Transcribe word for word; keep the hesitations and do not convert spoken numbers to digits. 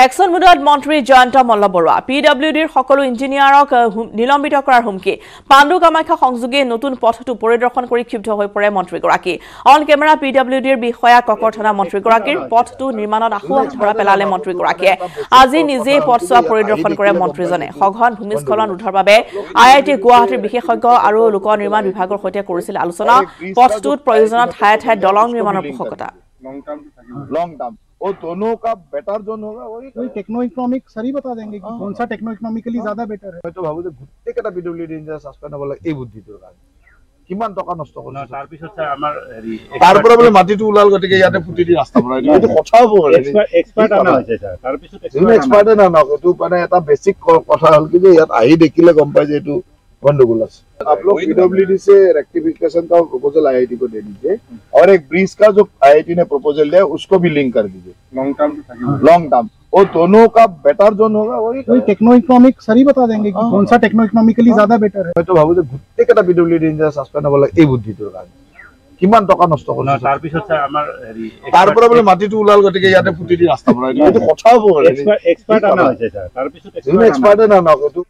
Action मोडत मंत्री जयंत मल्ल बरुवा पीडब्ल्यूडीर सकलो इंजिनियरक निलम्बित करार हुमकी पांडु कामाख्या संयोगे नतुन पथटु परिदर्शन करी क्षुब्ध होय परे मंत्रीगराकी अन केमेरा पीडब्ल्यूडीर विषया ककर्थना मंत्रीगराकीर पथटु निर्माणत आहुवा धरा पेलाले मंत्रीगराकीये आजि निजे पथसुवा परिदर्शन करे मंत्रीजने सघन भूमिस्खलन उद्धार বাবে आईआईटी गुवाहाटीर विशेषज्ञ आरो लोक निर्माण विभागर सहित কৰিছিল आलोचना पथटुत प्रयोजन ठाय ठाय दलং निर्माणৰ পোষকতা लॉन्ग टर्म और दोनों का बेटर जोन होगा वही तो टेक्नो इकोनॉमिक सर ही बता देंगे कि कौन सा टेक्नो इकोनॉमिकली ज्यादा बेटर है। मैं तो भाबो गुटे कटा पीडब्ल्यूडी इंजिनियर सस्पेंड होला ए बुद्धि तो राज किमान टका नष्ट होला तार পিছত স্যার আমার তার পরে বলে মাটিটো উলাল গটিকে ইয়াতে ফুটি দি রাস্তা বনাই এটা কথা বলে এক্সপার্ট আনা হইছে স্যার তার পিছত এক্সপার্ট না না তো মানে এটা বেসিক কথা হল কি যে ইয়াত আহি দেখিলে গম পাই যে এটো गंडगोल है। आप लोग पीडब्ल्यूडी से रेक्टिफिकेशन का प्रपोजल आईआईटी को दे दीजिए और एक ब्रीज का जो आईआईटी ने प्रपोजल दिया उसको भी लिंक कर दीजिए लॉन्ग टर्म लॉन्ग टर्म और दोनों का बेटर जोन होगा वही टेक्नो इकोनॉमिक सर ही बता देंगे कि कौन सा टेक्नो इकोनॉमिकली ज्यादा बेटर है। मैं तो भाबो गुटे कटा पीडब्ल्यूडी इंजिनियर सस्पेंड होला ए बुद्धि तो राज किमान टका नष्ट होला तार পিছত স্যার আমার তার পরে বলে মাটিটো উলাল গটিকে ইয়াতে ফুটি দি রাস্তা বনাই এটা কথা বলে এক্সপার্ট আনা হইছে স্যার তার পিছত এক্সপার্ট না না